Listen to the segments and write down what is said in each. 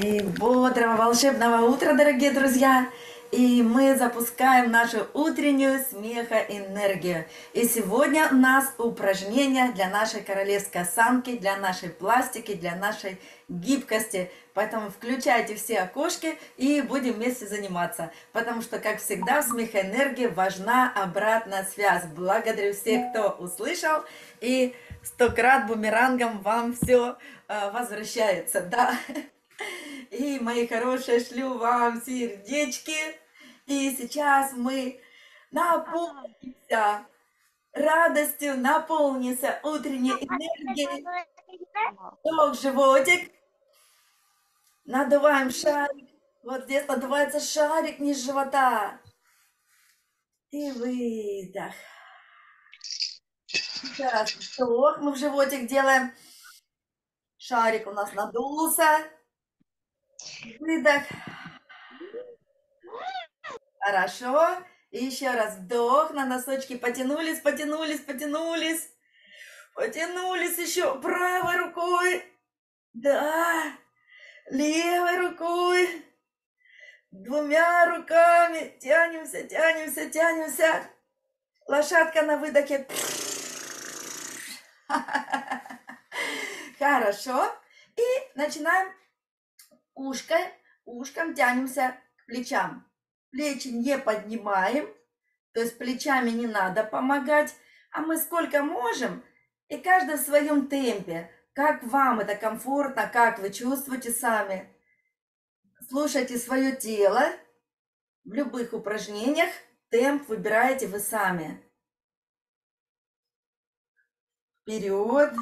И бодрого, волшебного утра, дорогие друзья! И мы запускаем нашу утреннюю смехоэнергию. И сегодня у нас упражнение для нашей королевской осанки, для нашей пластики, для нашей гибкости. Поэтому включайте все окошки и будем вместе заниматься. Потому что, как всегда, в смехоэнергии важна обратная связь. Благодарю всех, кто услышал. И 100 крат бумерангом вам все возвращается. Да? И, мои хорошие, шлю вам сердечки. И сейчас мы наполнимся радостью, наполнится утренней энергией. Вдох в животик. Надуваем шарик. Вот здесь надувается шарик ниже живота. И выдох. Сейчас вдох мы в животик делаем. Шарик у нас надулся. Выдох. Хорошо. И еще раз вдох. На носочки потянулись, потянулись, потянулись. Потянулись еще правой рукой. Да. Левой рукой. Двумя руками. Тянемся, тянемся, тянемся. Лошадка на выдохе. Хорошо. И начинаем. Ушком тянемся к плечам. Плечи не поднимаем, то есть плечами не надо помогать. А мы сколько можем, и каждый в своем темпе. Как вам это комфортно, как вы чувствуете сами. Слушайте свое тело. В любых упражнениях темп выбираете вы сами. Вперед.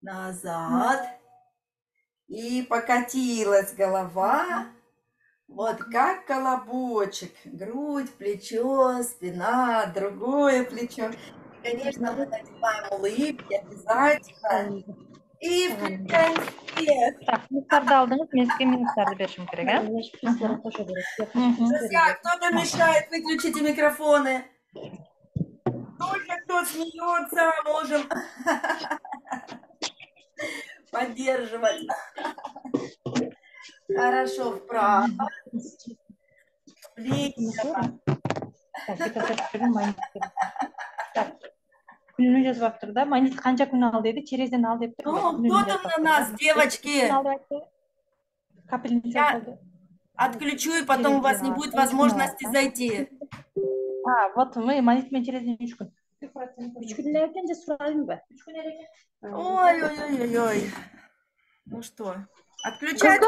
Назад. И покатилась голова, вот как колобочек, грудь, плечо, спина, другое плечо. И, конечно, мы надеваем улыбки обязательно. И включаем всех. Друзья, кто-то мешает, выключите микрофоны. Только кто смеется, можем поддерживать. Хорошо, вправо. Влево. Ну, кто там на нас, девочки? Я отключу, и потом у вас не будет возможности зайти. А, вот мы молитвы через минутку. Ой-ой-ой-ой. Ну что, отключай.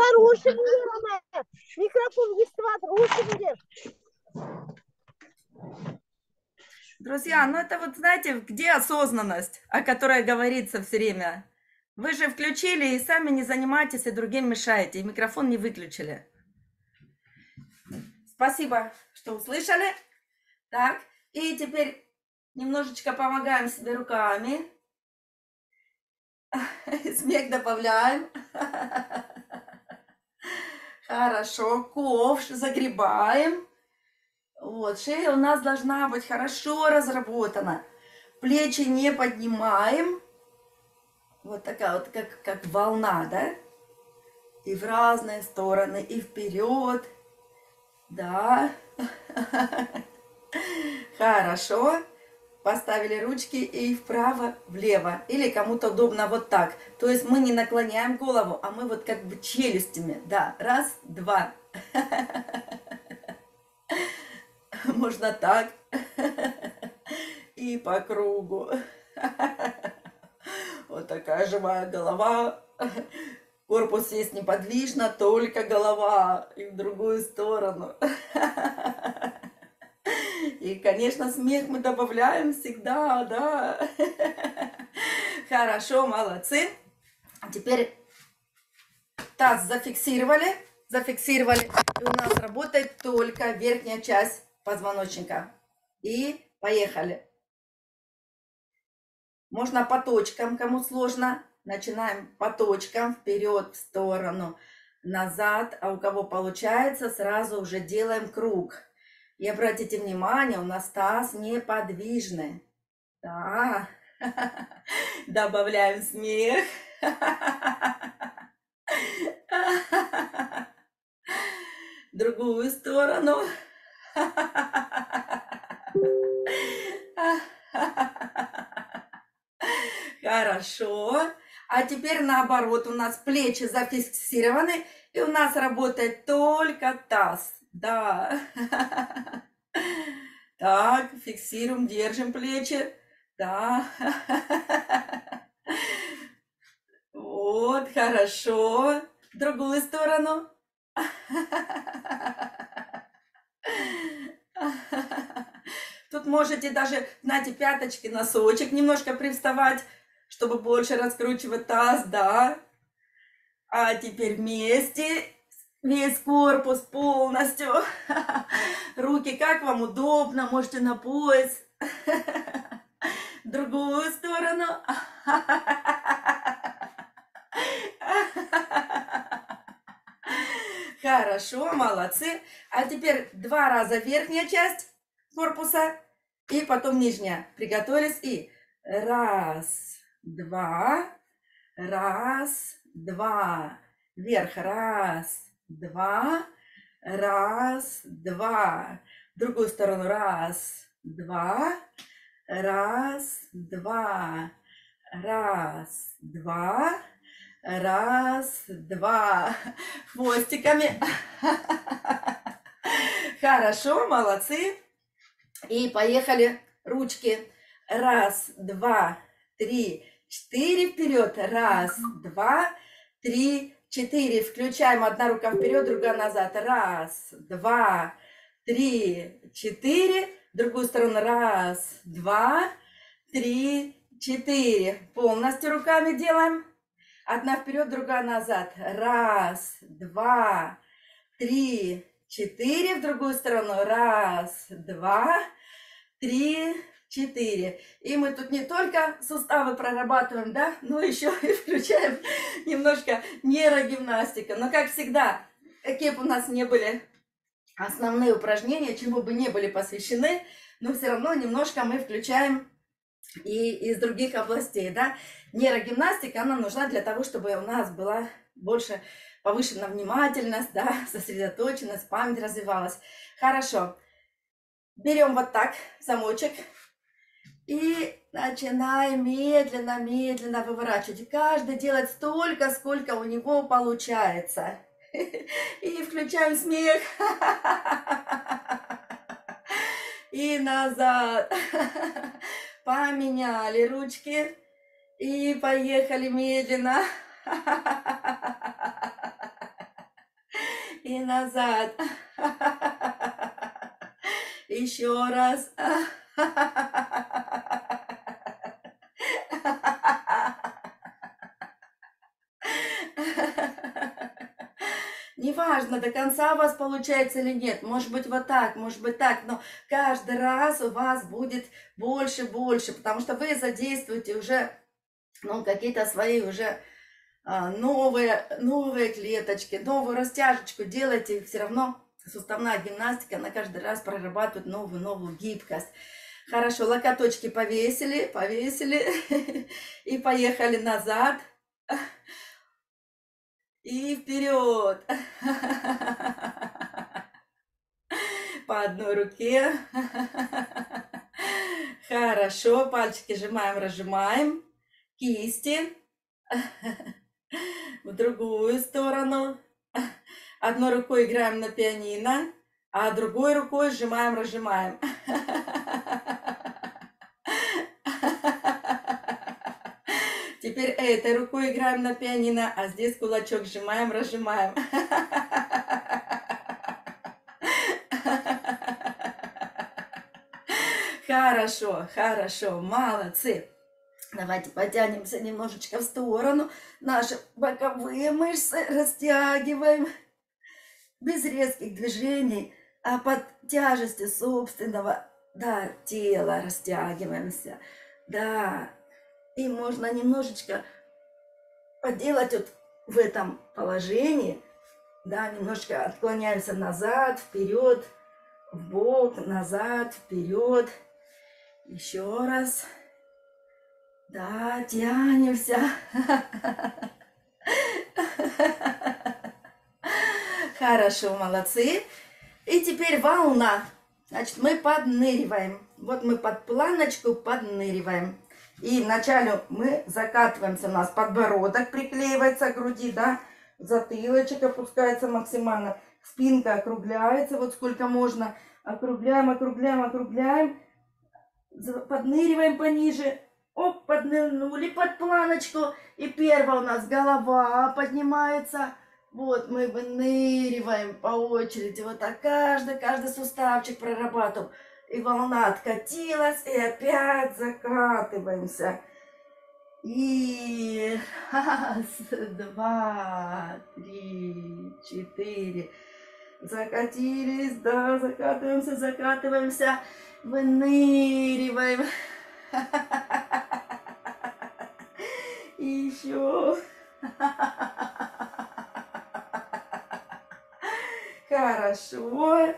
Друзья, ну это вот знаете, где осознанность, о которой говорится все время. Вы же включили и сами не занимаетесь, и другим мешаете, и микрофон не выключили. Спасибо, что услышали. Так, и теперь... Немножечко помогаем себе руками. Смех добавляем. Хорошо. Ковш загребаем. Вот. Шея у нас должна быть хорошо разработана. Плечи не поднимаем. Вот такая вот, как волна, да? И в разные стороны, и вперед. Да. Хорошо. Поставили ручки и вправо, влево. Или кому-то удобно вот так. То есть мы не наклоняем голову, а мы вот как бы челюстями. Да, раз, два. Можно так. И по кругу. Вот такая живая голова. Корпус есть неподвижно, только голова. И в другую сторону. И, конечно, смех мы добавляем всегда, да. Хорошо, молодцы. А теперь таз зафиксировали. Зафиксировали. И у нас работает только верхняя часть позвоночника. И поехали. Можно по точкам, кому сложно. Начинаем по точкам, вперед, в сторону, назад. А у кого получается, сразу уже делаем круг. И обратите внимание, у нас таз неподвижный. Да. Добавляем смех. другую сторону. Хорошо. А теперь наоборот, у нас плечи зафиксированы, и у нас работает только таз. Да. Так, фиксируем, держим плечи. Да. Вот, хорошо. В другую сторону. Тут можете даже, знаете, пяточки, носочек немножко привставать, чтобы больше раскручивать таз, да. А теперь вместе, весь корпус полностью. Руки как вам удобно, можете на пояс. В другую сторону. Хорошо, молодцы. А теперь 2 раза верхняя часть корпуса и потом нижняя. Приготовились и 1, 2, раз, два, вверх, раз, два, раз, два, в другую сторону, раз, два, раз, два, раз, два, раз, два, хвостиками. Хорошо, молодцы. И поехали ручки. 1, 2, 3, 4, вперед. 1, 2, 3, 4. Включаем, 1 рука вперед, 2 назад. 1, 2, 3, 4. В другую сторону. 1, 2, 3, 4. Полностью руками делаем. 1 вперед, 2 назад. 1, 2, 3, 4. В другую сторону. 1, 2, 3, 4. И мы тут не только суставы прорабатываем, да, но еще и включаем немножко нейрогимнастика. Но, как всегда, какие бы у нас не были основные упражнения, чему бы не были посвящены, но все равно немножко мы включаем и из других областей, да. Нейрогимнастика, она нужна для того, чтобы у нас была больше повышена внимательность, да, сосредоточенность, память развивалась. Хорошо. Берем вот так замочек и начинаем медленно-медленно выворачивать. И каждый делает столько, сколько у него получается. И включаем смех. И назад. Поменяли ручки. И поехали медленно. И назад. Еще раз. Неважно, до конца у вас получается или нет. Может быть так, но каждый раз у вас будет больше, потому что вы задействуете уже, ну, какие-то свои уже новые клеточки, новую растяжечку делаете, и все равно суставная гимнастика, она каждый раз прорабатывает новую гибкость. Хорошо, локоточки повесили. И поехали назад. И вперед. По 1 руке. Хорошо, пальчики сжимаем, разжимаем. Кисти. В другую сторону. 1 рукой играем на пианино, а другой рукой сжимаем, разжимаем. Теперь этой рукой играем на пианино, а здесь кулачок сжимаем, разжимаем. Хорошо, молодцы. Давайте потянемся немножечко в сторону. Наши боковые мышцы растягиваем. Без резких движений, а под тяжестью собственного, да, тела растягиваемся. Да. И можно немножечко поделать вот в этом положении. Да, немножко отклоняемся назад, вперед, вбок, назад, вперед. Еще раз. Да, тянемся. Хорошо, молодцы. И теперь волна. Значит, мы подныриваем. Вот мы под планочку подныриваем. И вначале мы закатываемся, у нас подбородок приклеивается к груди, да, затылочек опускается максимально, спинка округляется, вот сколько можно. Округляем, округляем, округляем, подныриваем пониже. Оп, поднырнули под планочку. И первая у нас голова поднимается. Вот мы выныриваем по очереди. Вот так каждый суставчик прорабатывал. И волна откатилась. И опять закатываемся. И раз, два, три, четыре. Закатились, да, закатываемся, закатываемся. Выныриваем. И еще. Хорошо.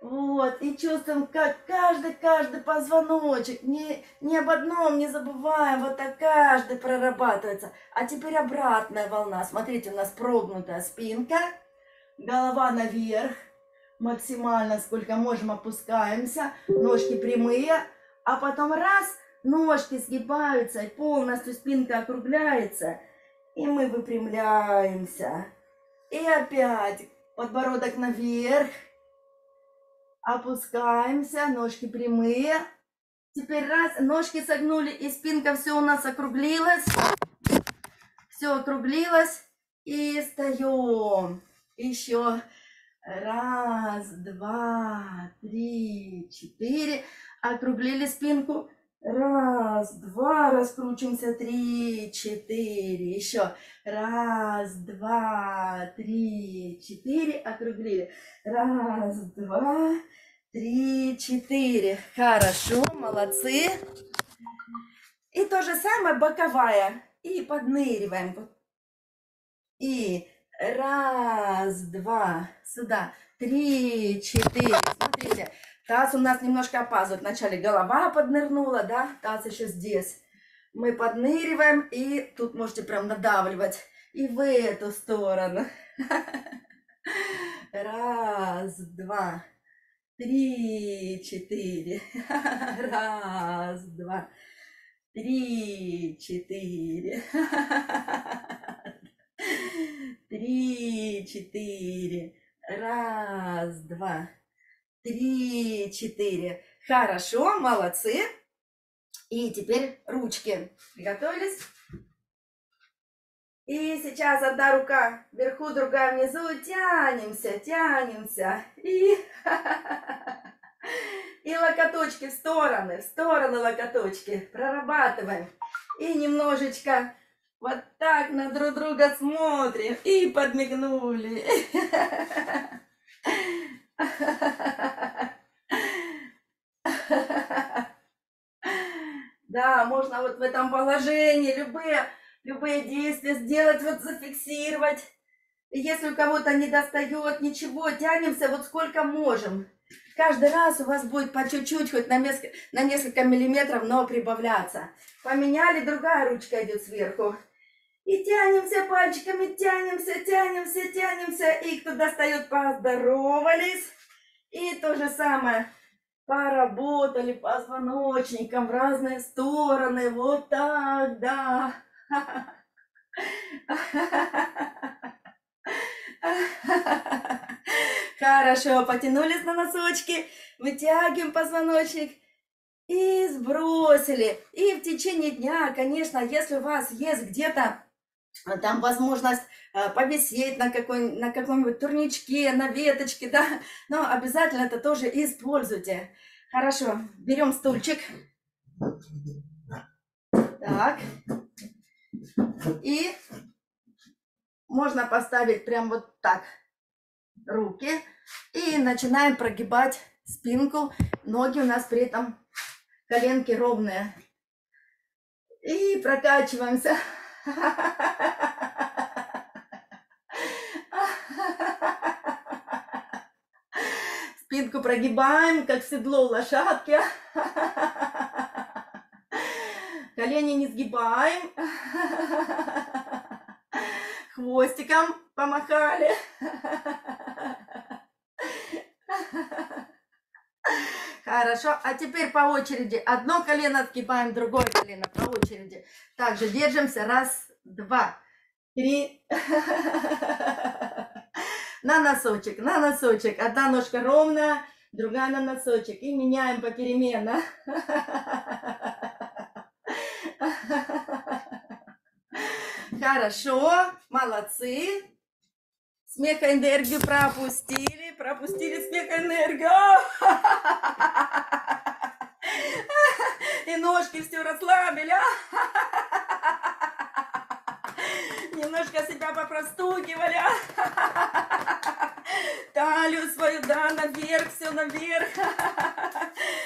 Вот. И чувствуем, как каждый позвоночек. Не об одном не забываем. Вот так каждый прорабатывается. А теперь обратная волна. Смотрите, у нас прогнутая спинка. Голова наверх. Максимально, сколько можем, опускаемся. Ножки прямые. А потом раз, ножки сгибаются, и полностью спинка округляется. И мы выпрямляемся. И опять подбородок наверх. Опускаемся, ножки прямые. Теперь раз, ножки согнули, и спинка все у нас округлилась. Все округлилось. И встаем. Еще раз, два, три, четыре. Округлили спинку. Раз, два, раскручиваемся. Три, четыре. Еще. Раз, два, три, четыре. Округлили. Раз, два, три, четыре. Хорошо, молодцы. И то же самое боковая. И подныриваем. И раз, два. Сюда. Три, четыре. Смотрите. Таз у нас немножко опаздывает. Вначале голова поднырнула, да, таз еще здесь. Мы подныриваем, и тут можете прям надавливать. И в эту сторону. Раз, два, три, четыре. Раз, два, три, четыре. Три, четыре. Раз, два. Три, четыре. Хорошо, молодцы. И теперь ручки. Приготовились. И сейчас одна рука вверху, другая внизу. Тянемся, тянемся. И локоточки в стороны локоточки. Прорабатываем. И немножечко вот так на друг друга смотрим. И подмигнули. Да, можно вот в этом положении любые действия сделать, вот зафиксировать. И если у кого-то не достает ничего, тянемся вот сколько можем. Каждый раз у вас будет по чуть-чуть, хоть на несколько миллиметров, но прибавляться. Поменяли, другая ручка идет сверху. И тянемся пальчиками, тянемся, тянемся, тянемся. И кто достает, поздоровались. И то же самое. Поработали позвоночником в разные стороны. Вот так, да. Хорошо, потянулись на носочки. Вытягиваем позвоночник. И сбросили. И в течение дня, конечно, если у вас есть где-то там возможность повисеть на каком-нибудь турничке, на веточке, да, но обязательно это тоже используйте. Хорошо, берем стульчик. Так. И можно поставить прям вот так руки. И начинаем прогибать спинку. Ноги у нас при этом коленки ровные. И прокачиваемся. Спинку прогибаем, как седло у лошадки. Колени не сгибаем. Хвостиком помахали. Хорошо. А теперь по очереди. Одно колено отгибаем, другое колено по очереди. Также держимся. Раз, два, три. На носочек, на носочек. Одна ножка ровная, другая на носочек. И меняем попеременно. Хорошо. Молодцы. Смехоэнергию пропустили. Пропустили смехоэнергию. И ножки все расслабили. Немножко себя попростукивали. Талию свою, да, наверх, все наверх.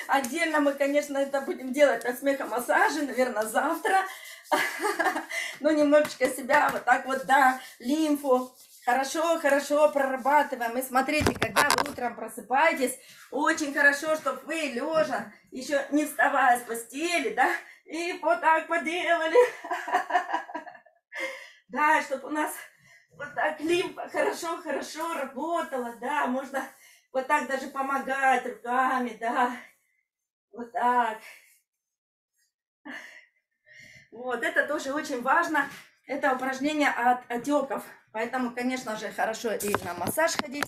Отдельно мы, конечно, это будем делать на смехомассаже, наверное, завтра. Ну, немножечко себя вот так вот, да, лимфу. Хорошо, хорошо прорабатываем. И смотрите, когда вы утром просыпаетесь, очень хорошо, чтобы вы лежа, еще не вставая с постели, да, и вот так поделали. Да, чтобы у нас вот так лимфа хорошо-хорошо работала, да, можно вот так даже помогать руками, да, вот так. Вот, это тоже очень важно, это упражнение от отеков. Поэтому, конечно же, хорошо и на массаж ходить,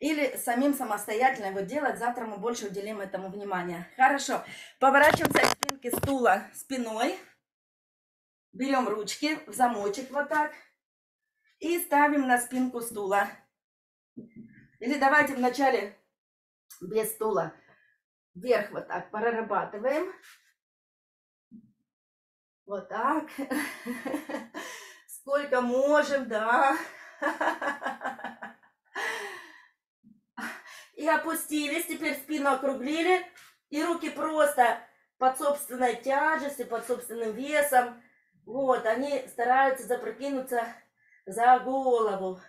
или самим самостоятельно его делать. Завтра мы больше уделим этому внимания. Хорошо. Поворачиваемся к спинке стула спиной. Берем ручки в замочек вот так. И ставим на спинку стула. Или давайте вначале без стула. Вверх вот так прорабатываем. Вот так. Сколько можем, да. И опустились, теперь спину округлили. И руки просто под собственной тяжестью, под собственным весом. Вот, они стараются запрокинуться за голову.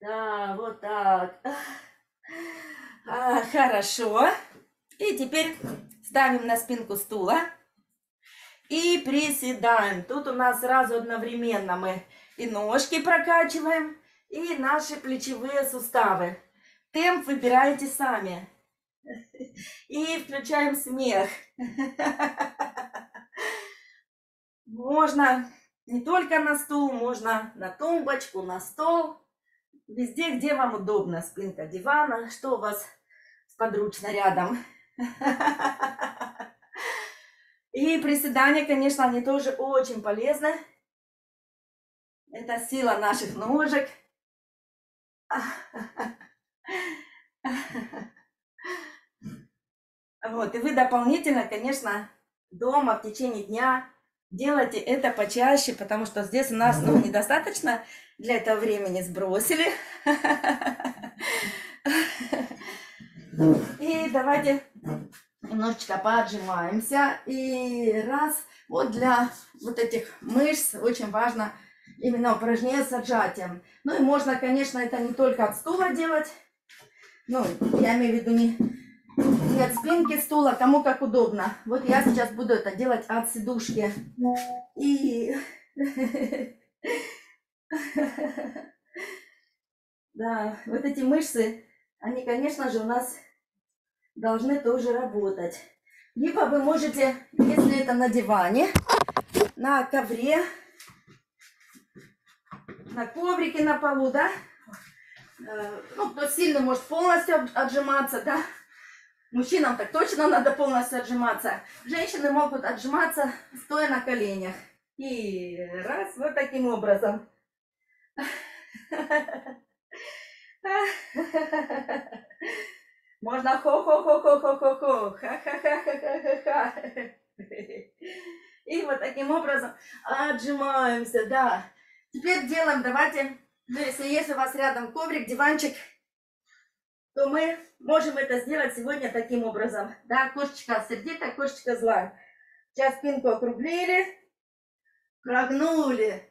Да, вот так. Хорошо. И теперь ставим на спинку стула. И приседаем. Тут у нас сразу одновременно мы и ножки прокачиваем, и наши плечевые суставы. Темп выбираете сами. И включаем смех. Можно не только на стул, можно на тумбочку, на стол. Везде, где вам удобно. Спинка дивана, что у вас подручно рядом. И приседания, конечно, они тоже очень полезны. Это сила наших ножек. Вот, и вы дополнительно, конечно, дома в течение дня делайте это почаще, потому что здесь у нас, ну, недостаточно для этого времени сбросили. И давайте немножечко поджимаемся. И раз. Вот для вот этих мышц очень важно именно упражнение с отжатием. Ну и можно, конечно, это не только от стула делать. Ну, я имею в виду не от спинки стула, кому как удобно. Вот я сейчас буду это делать от сидушки. И... Да, вот эти мышцы, они, конечно же, у нас... должны тоже работать. Либо вы можете, если это на диване, на ковре, на коврике на полу, да? Ну, кто сильный, может полностью отжиматься, да? Мужчинам так точно надо полностью отжиматься. Женщины могут отжиматься, стоя на коленях. И раз, вот таким образом. Можно хо-хо-хо-хо-хо-хо-хо, ха-ха-ха-ха-ха-ха. И вот таким образом отжимаемся, да. Теперь делаем, давайте, если есть у вас рядом коврик, диванчик, то мы можем это сделать сегодня таким образом. Да, кошечка сердитая, кошечка злая. Сейчас спинку округлили, прогнули,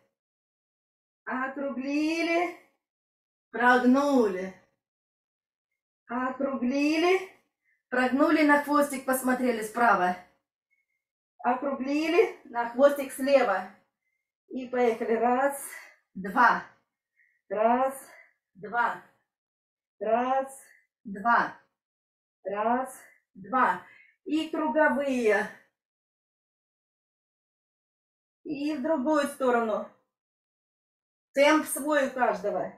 округлили, прогнули. Округлили, прогнули, на хвостик посмотрели справа. Округлили, на хвостик слева. И поехали. Раз, два. Раз, два. Раз, два, раз, два. И круговые. И в другую сторону. Темп свой у каждого.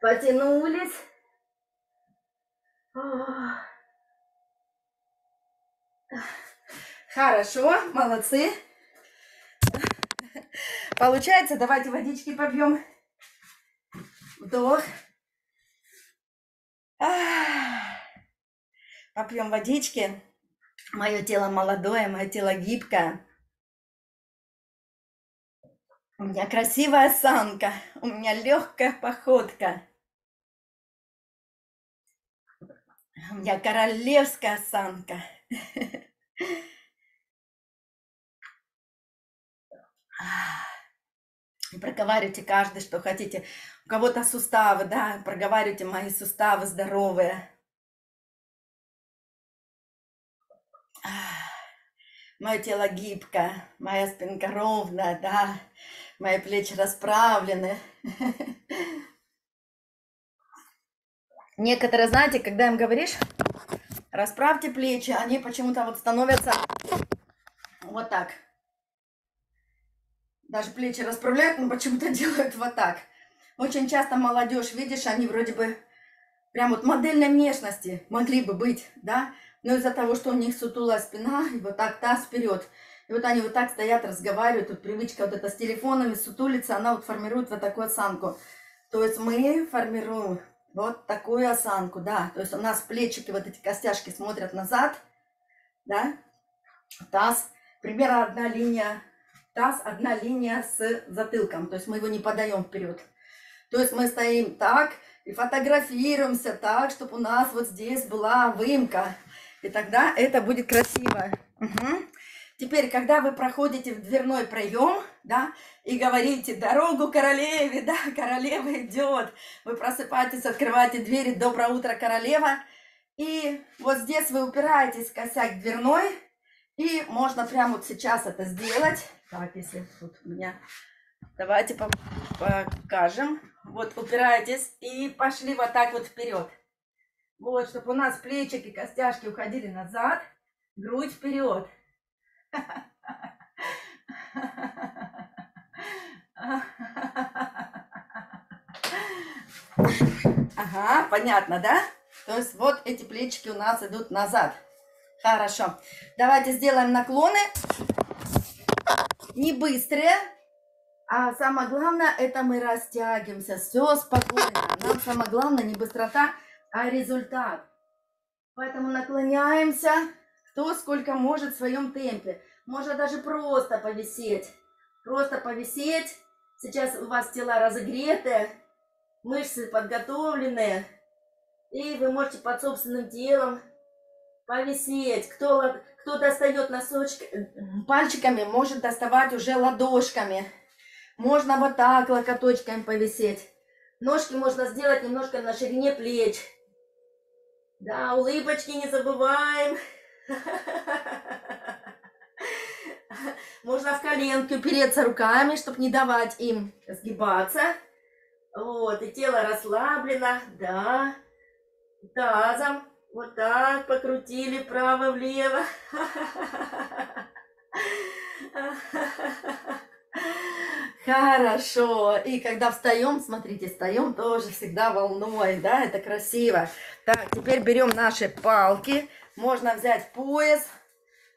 Потянулись. Хорошо, молодцы. Получается, давайте водички попьем. Вдох. Попьем водички. Мое тело молодое, мое тело гибкое. У меня красивая осанка, у меня легкая походка. У меня королевская осанка. Проговаривайте каждый, что хотите. У кого-то суставы, да, проговаривайте мои суставы здоровые. Мое тело гибкое, моя спинка ровная, да, мои плечи расправлены. Некоторые, знаете, когда им говоришь, расправьте плечи, они почему-то вот становятся вот так. Даже плечи расправляют, но почему-то делают вот так. Очень часто молодежь, видишь, они вроде бы прям вот модельной внешности могли бы быть, да, но из-за того, что у них сутулая спина, и вот так таз вперед. И вот они вот так стоят, разговаривают. Тут привычка вот эта с телефонами, сутулица, она вот формирует вот такую осанку. То есть мы формируем вот такую осанку, да. То есть у нас плечики, вот эти костяшки смотрят назад, да. Таз, примерно одна линия, таз, одна линия с затылком. То есть мы его не подаем вперед. То есть мы стоим так и фотографируемся так, чтобы у нас вот здесь была выемка. И тогда это будет красиво. Угу. Теперь, когда вы проходите в дверной проем, да, и говорите «Дорогу королеве», да, королева идет. Вы просыпаетесь, открываете двери, «Доброе утро, королева». И вот здесь вы упираетесь в косяк дверной. И можно прямо вот сейчас это сделать. Так, если тут у меня... Давайте покажем. Вот упираетесь и пошли вот так вот вперед. Вот, чтобы у нас плечики, костяшки уходили назад, грудь вперед. Ага, понятно, да? То есть вот эти плечики у нас идут назад. Хорошо. Давайте сделаем наклоны. Не быстрые. А самое главное, это мы растягиваемся. Все спокойно. Нам самое главное не быстрота, а результат. Поэтому наклоняемся, кто сколько может в своем темпе. Можно даже просто повисеть. Просто повисеть. Сейчас у вас тела разогреты, мышцы подготовлены. И вы можете под собственным телом повисеть. Кто достает носочки пальчиками, может доставать уже ладошками. Можно вот так локоточками повисеть. Ножки можно сделать немножко на ширине плеч. Да, улыбочки не забываем. Можно в коленке упереться руками, чтобы не давать им сгибаться. Вот, и тело расслаблено. Да, тазом вот так покрутили вправо-влево. Хорошо. И когда встаем, смотрите, встаем тоже всегда волной, да, это красиво. Так, теперь берем наши палки. Можно взять пояс,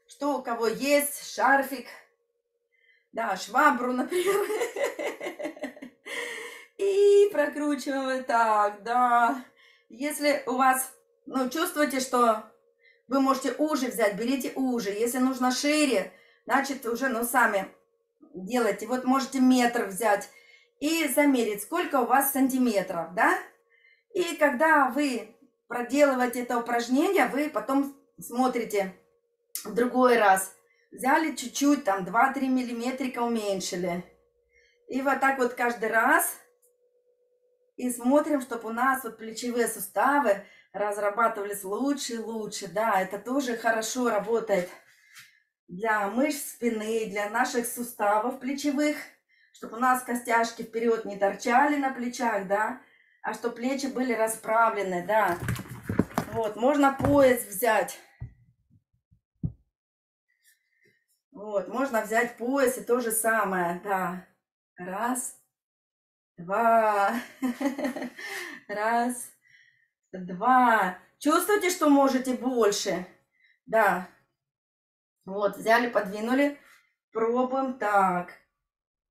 что у кого есть, шарфик, да, швабру, например. И прокручиваем вот так, да. Если у вас, ну, чувствуете, что вы можете уже взять, берите уже. Если нужно шире, значит, уже, ну, сами... делайте. Вот можете метр взять и замерить, сколько у вас сантиметров, да? И когда вы проделываете это упражнение, вы потом смотрите в другой раз. Взяли чуть-чуть, там 2-3 миллиметрика уменьшили. И вот так вот каждый раз. И смотрим, чтобы у нас вот плечевые суставы разрабатывались лучше и лучше, да? Это тоже хорошо работает. Для мышц спины, для наших суставов плечевых, чтобы у нас костяшки вперед не торчали на плечах, да, а что плечи были расправлены, да. Вот, можно пояс взять. Вот, можно взять пояс и то же самое, да. Раз, два, раз, два. Чувствуете, что можете больше? Да. Вот, взяли, подвинули. Пробуем так.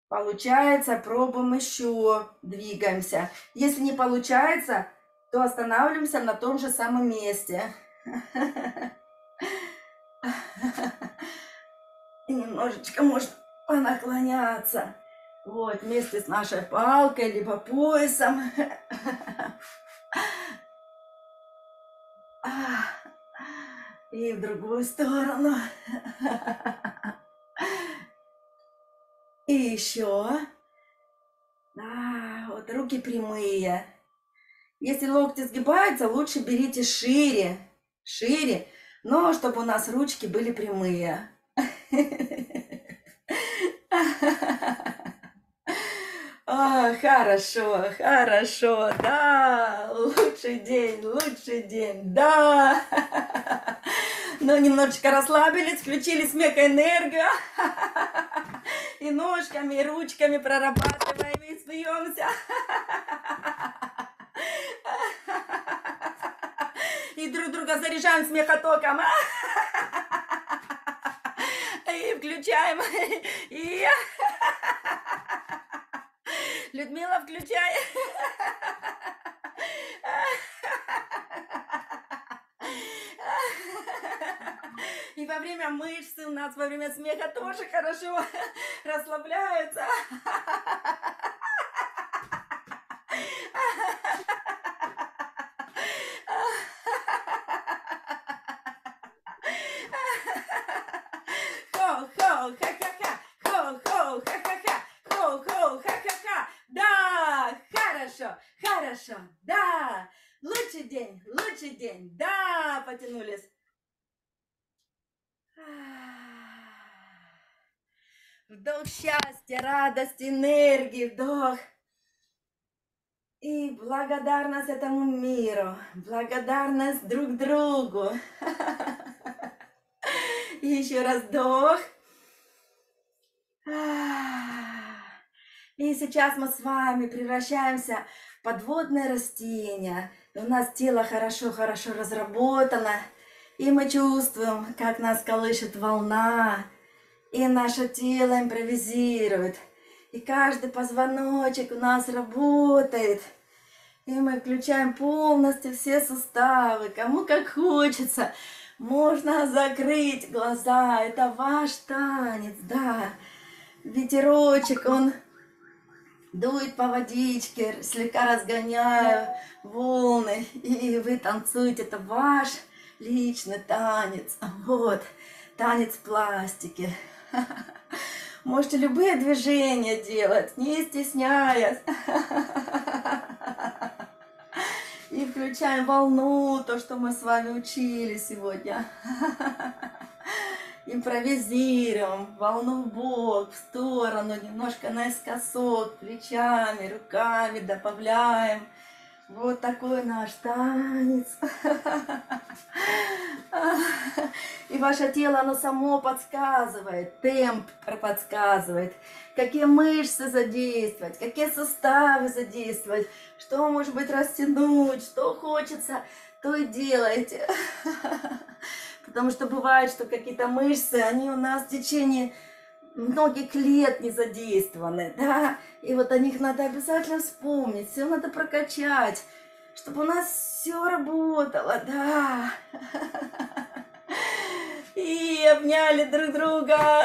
Получается, пробуем еще. Двигаемся. Если не получается, то останавливаемся на том же самом месте. И немножечко можно понаклоняться. Вот, вместе с нашей палкой, либо поясом. И в другую сторону. И еще. Да, вот руки прямые. Если локти сгибаются, лучше берите шире. Шире. Но чтобы у нас ручки были прямые. Хорошо, хорошо, да, лучший день, да. Ну, немножечко расслабились, включили смехоэнергию. И ножками, и ручками прорабатываем, и смеемся. И друг друга заряжаем смехотоком. И включаем. И... Людмила, включай. И во время мышцы у нас во время смеха тоже хорошо расслабляются. Радость, энергии, вдох. И благодарность этому миру, благодарность друг другу. И еще раз вдох. И сейчас мы с вами превращаемся в подводное растение. У нас тело хорошо-хорошо разработано. И мы чувствуем, как нас колышет волна. И наше тело импровизирует. И каждый позвоночек у нас работает. И мы включаем полностью все суставы. Кому как хочется. Можно закрыть глаза. Это ваш танец, да. Ветерочек, он дует по водичке, слегка разгоняя волны. И вы танцуете. Это ваш личный танец. Вот, танец пластики. Можете любые движения делать, не стесняясь. И включаем волну, то, что мы с вами учили сегодня. Импровизируем, волну в бок, в сторону, немножко наискосок, плечами, руками добавляем. Вот такой наш танец. И ваше тело, оно само подсказывает, темп подсказывает, какие мышцы задействовать, какие суставы задействовать, что может быть растянуть, что хочется, то и делайте. Потому что бывает, что какие-то мышцы, они у нас в течение многих лет не задействованы, да, и вот о них надо обязательно вспомнить, все надо прокачать, чтобы у нас все работало, да. И обняли друг друга.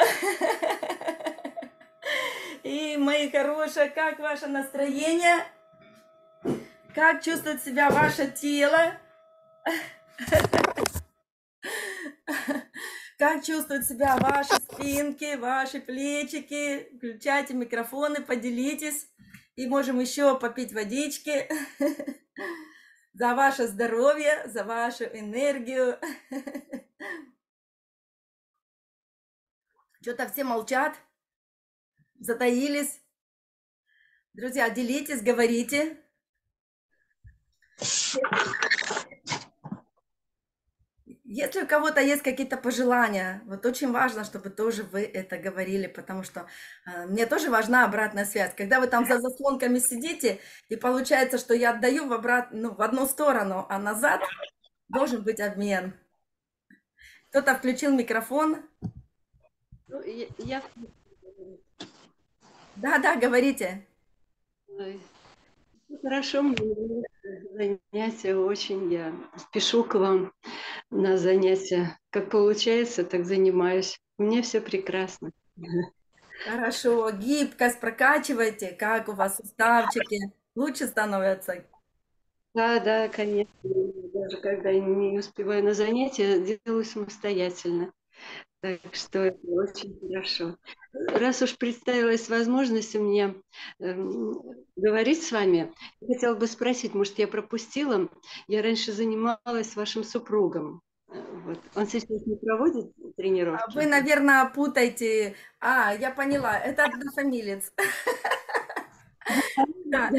И, мои хорошие, как ваше настроение? Как чувствует себя ваше тело? Как чувствуют себя ваши спинки, ваши плечики? Включайте микрофоны, поделитесь. И можем еще попить водички. За ваше здоровье, за вашу энергию. Что-то все молчат, затаились. Друзья, делитесь, говорите. Если у кого-то есть какие-то пожелания, вот очень важно, чтобы тоже вы это говорили, потому что мне тоже важна обратная связь. Когда вы там за заслонками сидите, и получается, что я отдаю в одну сторону, а назад должен быть обмен. Кто-то включил микрофон. Ну, я... Да, говорите. Хорошо, мне занятия очень, я спешу к вам на занятия. Как получается, так занимаюсь. Мне все прекрасно. Хорошо, гибкость прокачивайте, как у вас суставчики лучше становятся? Да, конечно. Даже когда не успеваю на занятия, делаю самостоятельно. Так что это очень хорошо. Раз уж представилась возможность мне говорить с вами, хотела бы спросить, может, я пропустила? Я раньше занималась вашим супругом. Вот. Он сейчас не проводит тренировки? А вы, наверное, путаете. Я поняла, это однофамилец. Да,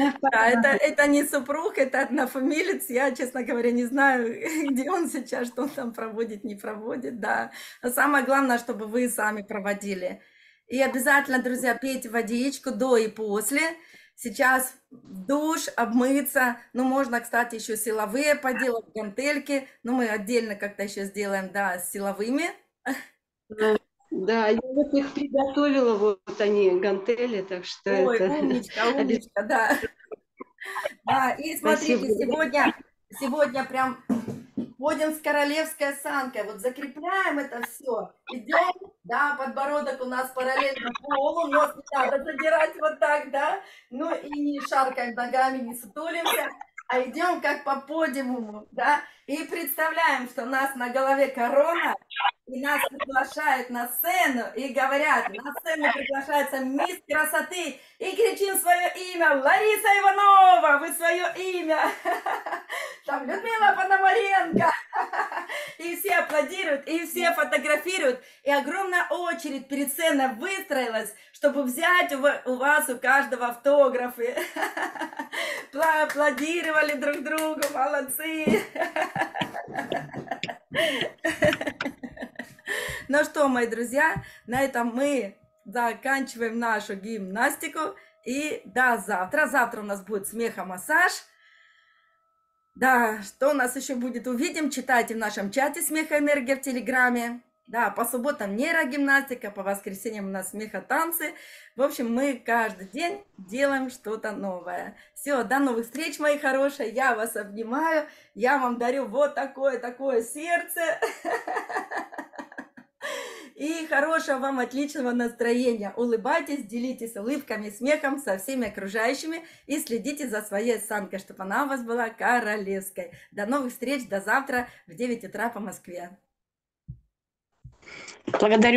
это не супруг, это однофамилец. Я, честно говоря, не знаю, где он сейчас, что он там проводит, не проводит. Да. Но самое главное, чтобы вы сами проводили. И обязательно, друзья, пейте водичку до и после. Сейчас душ, обмыться. Ну, можно, кстати, еще силовые поделать, гантельки. Но мы отдельно как-то еще сделаем, да, с силовыми. Да, я вот их приготовила, вот они, гантели, так что умничка, да. Да, и смотрите, сегодня прям ходим с королевской осанкой, вот закрепляем это все, идем, да, подбородок у нас параллельно полу, нос не надо задирать вот так, да, ну и не шаркаем ногами, не сутулимся, а идем как по подиуму, да, и представляем, что у нас на голове корона, и нас приглашают на сцену, и говорят, на сцену приглашается мисс красоты, и кричим свое имя, Лариса Иванова, вы свое имя, там Людмила Пономаренко, и все аплодируют, и все фотографируют, и огромная очередь перед сценой выстроилась, чтобы взять у вас, у каждого автографы, аплодировали друг другу, молодцы. Ну что, мои друзья, на этом мы заканчиваем нашу гимнастику. И до завтра. Завтра у нас будет смехомассаж. Да, что у нас еще будет, увидим. Читайте в нашем чате «Смехоэнергия» в Телеграме. Да, по субботам нейрогимнастика, по воскресеньям у нас смехотанцы. В общем, мы каждый день делаем что-то новое. Все, до новых встреч, мои хорошие. Я вас обнимаю. Я вам дарю вот такое сердце. И хорошего вам, отличного настроения. Улыбайтесь, делитесь улыбками, смехом со всеми окружающими. И следите за своей осанкой, чтобы она у вас была королевской. До новых встреч, до завтра в 9 утра по Москве. Благодарю.